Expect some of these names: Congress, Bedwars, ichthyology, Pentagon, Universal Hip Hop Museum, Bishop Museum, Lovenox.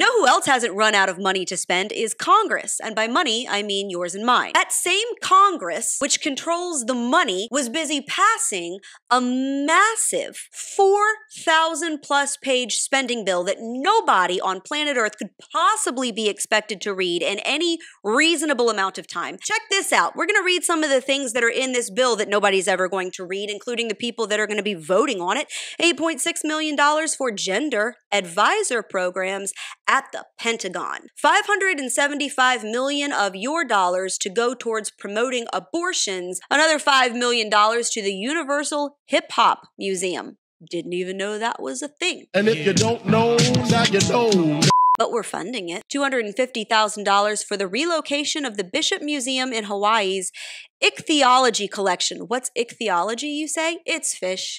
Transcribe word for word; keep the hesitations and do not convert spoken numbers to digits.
You know who else hasn't run out of money to spend is Congress, and by money, I mean yours and mine. That same Congress, which controls the money, was busy passing a massive four thousand plus page spending bill that nobody on planet Earth could possibly be expected to read in any reasonable amount of time. Check this out. We're going to read some of the things that are in this bill that nobody's ever going to read, including the people that are going to be voting on it. eight point six million dollars for gender advisor programs at the Pentagon. five hundred seventy-five million dollars of your dollars to go towards promoting abortions. Another five million dollars to the Universal Hip Hop Museum. Didn't even know that was a thing. And if you don't know, now you know. But we're funding it. two hundred fifty thousand dollars for the relocation of the Bishop Museum in Hawaii's ichthyology collection. What's ichthyology, you say? It's fish.